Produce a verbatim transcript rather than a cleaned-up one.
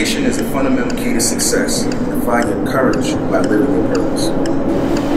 Determination is the fundamental key to success, and find your courage by living your purpose.